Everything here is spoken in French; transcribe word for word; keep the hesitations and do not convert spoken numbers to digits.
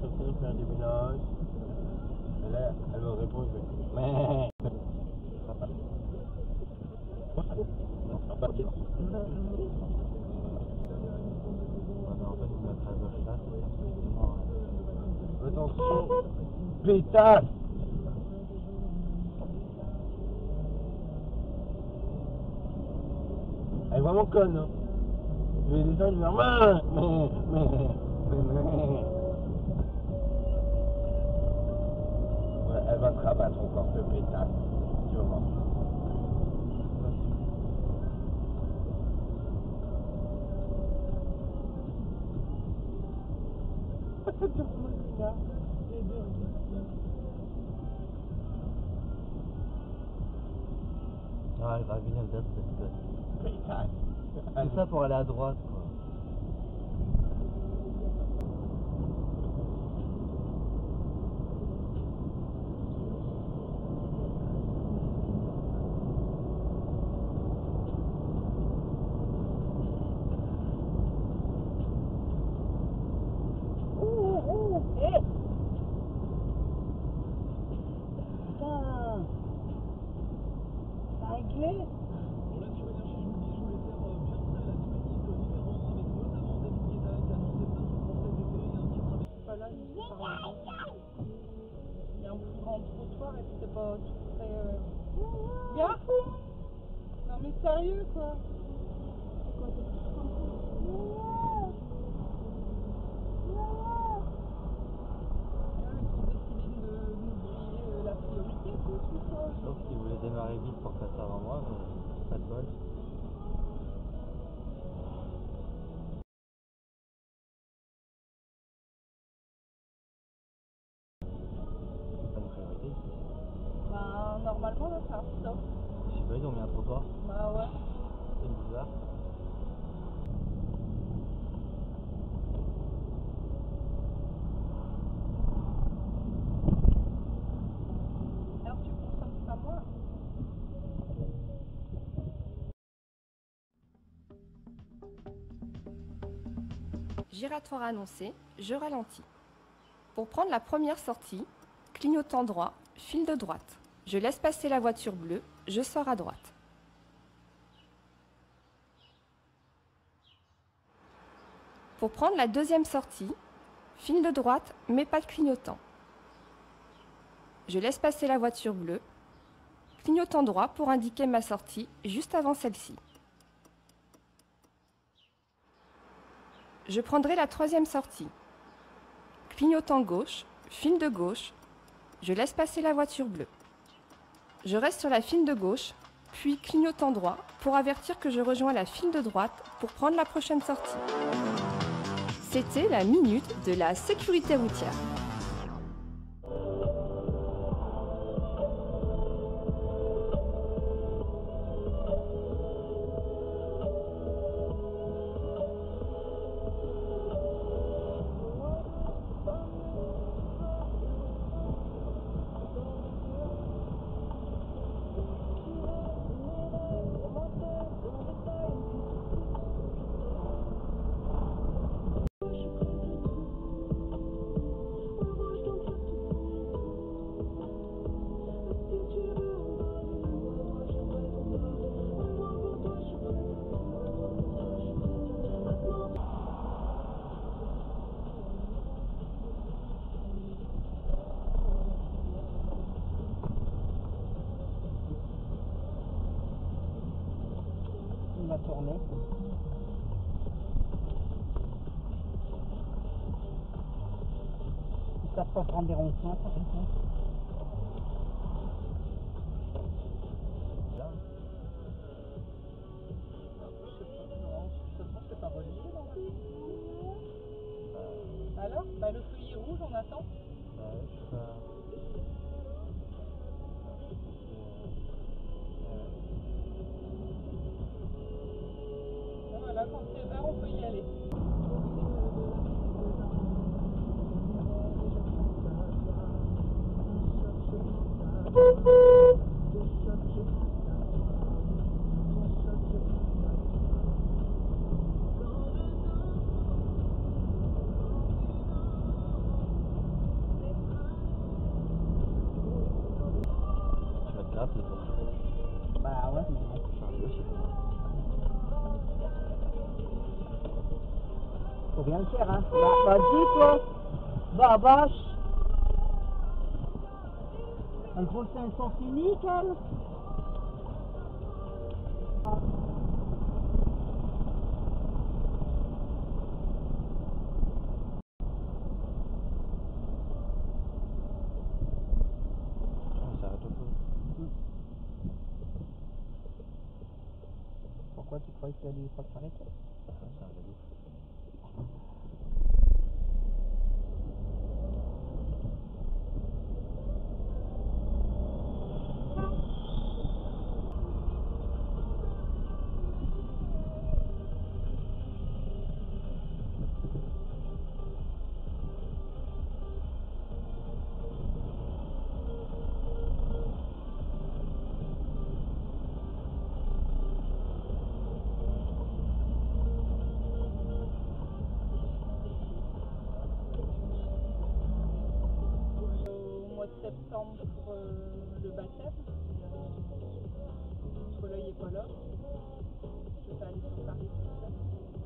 sur le plein du village. Et là, elle me répond, je vais mais attention, pétasse. Elle est vraiment conne, hein. Je vais descendre, je vais dire, mais, mais, mais, mais. Ouais, elle va te rabattre encore ce pétasse, tu vas voir. C'est tout le monde, les deux regardes. Ah, elle va venir d'être cette gueule. C'est ça pour aller à droite, quoi. Non mais sérieux quoi. C'est quoi cette petite rencontre? Ils ont décidé de nous la priorité quoi, je suppose. Sauf qu'ils voulaient démarrer vite pour passer avant moi, mais pas de bol. Normalement, là, c'est un stop. Je sais pas, ils ont mis un trottoir. Bah ouais. C'est bizarre. Alors, tu consommes pas moi? Giratoire annoncé, je ralentis. Pour prendre la première sortie, clignotant droit, file de droite. Je laisse passer la voiture bleue, je sors à droite. Pour prendre la deuxième sortie, file de droite, mais pas de clignotant. Je laisse passer la voiture bleue, clignotant droit pour indiquer ma sortie juste avant celle-ci. Je prendrai la troisième sortie. Clignotant gauche, file de gauche, je laisse passer la voiture bleue. Je reste sur la file de gauche, puis clignotant droit pour avertir que je rejoins la file de droite pour prendre la prochaine sortie. C'était la minute de la sécurité routière. Tourner. Ils savent pas prendre des ronds-points, par exemple. Là. Ça se trouve, c'est pas relié, normalement. Alors, bah, le feuillet rouge, on attend. Ouais, je sais. Quand c'est vert, on peut y aller. faut rien le faire, hein. Bah, dis, toi. Bah, vache. Un gros cinq cents, c'est nickel. Pourquoi tu crois qu'il y a des fois de toilettes ? Ah, c'est un vélo. Septembre pour euh, le baptême, entre l'œil et pas l'homme, je vais aller sur Paris.